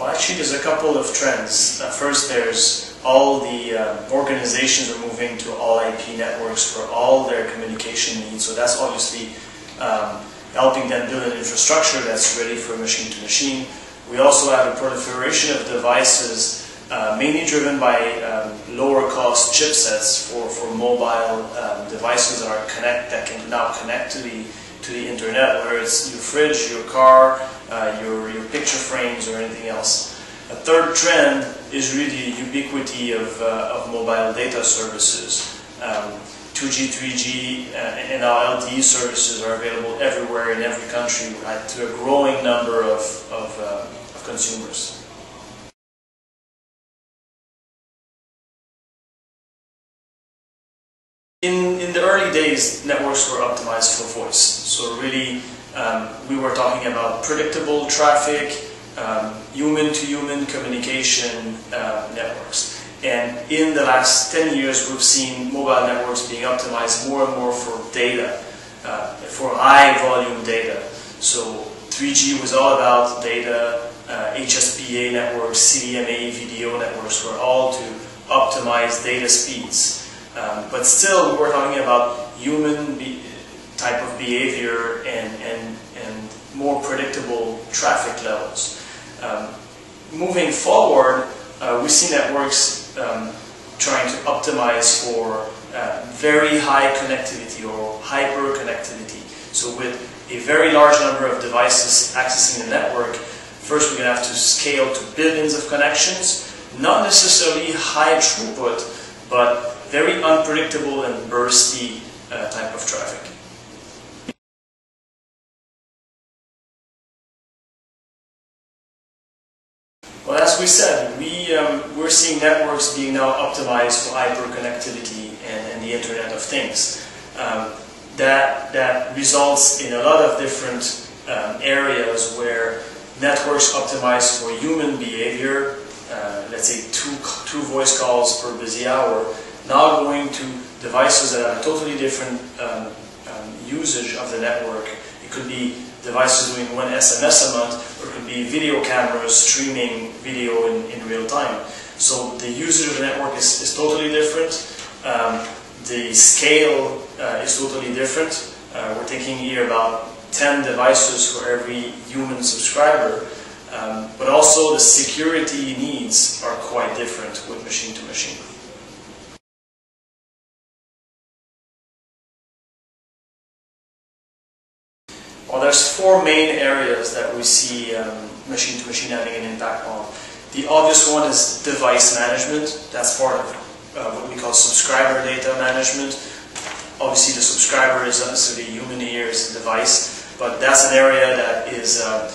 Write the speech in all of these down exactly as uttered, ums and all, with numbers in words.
Well, actually, there's a couple of trends. Uh, first, there's all the uh, organizations are moving to all I P networks for all their communication needs. So that's obviously um, helping them build an infrastructure that's ready for machine to machine. We also have a proliferation of devices uh, mainly driven by um, lower cost chipsets for, for mobile um, devices that are connect that can now connect to the to the internet, whether it's your fridge, your car, uh, your, your picture frames, or anything else. A third trend is really the ubiquity of, uh, of mobile data services. Um, two G, three G, uh, and now L T E services are available everywhere in every country right, to a growing number of, of, uh, of consumers. In, in the early days, networks were optimized for voice. So really, um, we were talking about predictable traffic, um, human-to-human communication uh, networks. And in the last ten years, we've seen mobile networks being optimized more and more for data, uh, for high-volume data. So three G was all about data, uh, H S P A networks, C D M A, video networks were all to optimize data speeds. Um, but still, we're talking about human be type of behavior and, and, and more predictable traffic levels. Um, moving forward, uh, we see networks um, trying to optimize for uh, very high connectivity or hyper-connectivity. So with a very large number of devices accessing the network, first we're going to have to scale to billions of connections, not necessarily high throughput, but very unpredictable and bursty uh, type of traffic. Well, as we said, we, um, we're seeing networks being now optimized for hyperconnectivity and, and the Internet of Things. Um, that, that results in a lot of different um, areas where networks optimized for human behavior, uh, let's say two, two voice calls per busy hour, now going to devices that have a totally different um, um, usage of the network. It could be devices doing one S M S a month, or it could be video cameras streaming video in, in real time. So the usage of the network is, is totally different. Um, the scale uh, is totally different. Uh, we're thinking here about ten devices for every human subscriber. Um, but also the security needs are quite different with machine to machine. Well, there's four main areas that we see um, machine to machine having an impact on. The obvious one is device management. That's part of uh, what we call subscriber data management. Obviously, the subscriber is uh, so the human here is the device, but that's an area that is uh,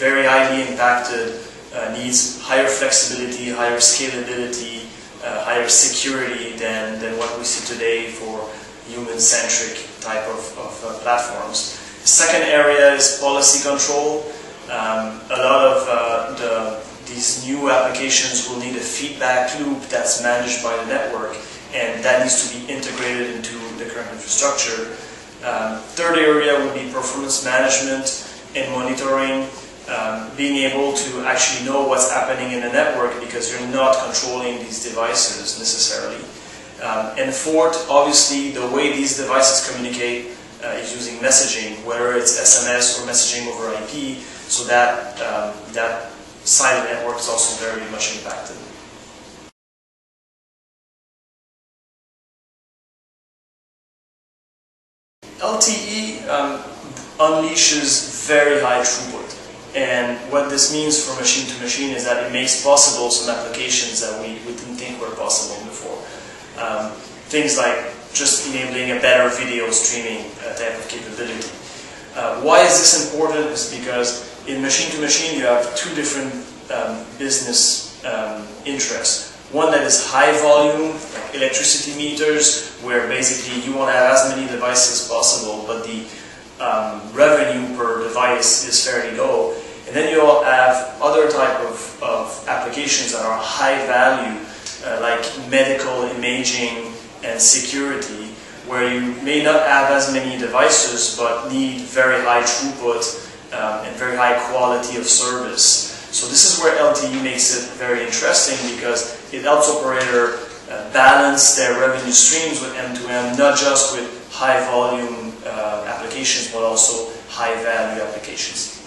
very highly impacted. Uh, needs higher flexibility, higher scalability, uh, higher security than than what we see today for human-centric type of, of uh, platforms. The second area is policy control. Um, a lot of uh, the, these new applications will need a feedback loop that's managed by the network, and that needs to be integrated into the current infrastructure. Um, third area would be performance management and monitoring, um, being able to actually know what's happening in the network because you're not controlling these devices necessarily. Um, and fourth, obviously, the way these devices communicate Uh, is using messaging, whether it's S M S or messaging over I P, so that um, that side of the network is also very much impacted. L T E um, unleashes very high throughput, and what this means for machine to machine is that it makes possible some applications that we, we didn't think were possible before. Um, things like just enabling a better video streaming uh, type of capability. Uh, why is this important? Is because in machine-to-machine you have two different um, business um, interests. One that is high volume, like electricity meters, where basically you want to have as many devices as possible, but the um, revenue per device is fairly low. And then you all have other type of, of applications that are high value, uh, like medical imaging, and security, where you may not have as many devices but need very high throughput um, and very high quality of service. So this is where L T E makes it very interesting, because it helps operator uh, balance their revenue streams with M two M, not just with high volume uh, applications, but also high value applications.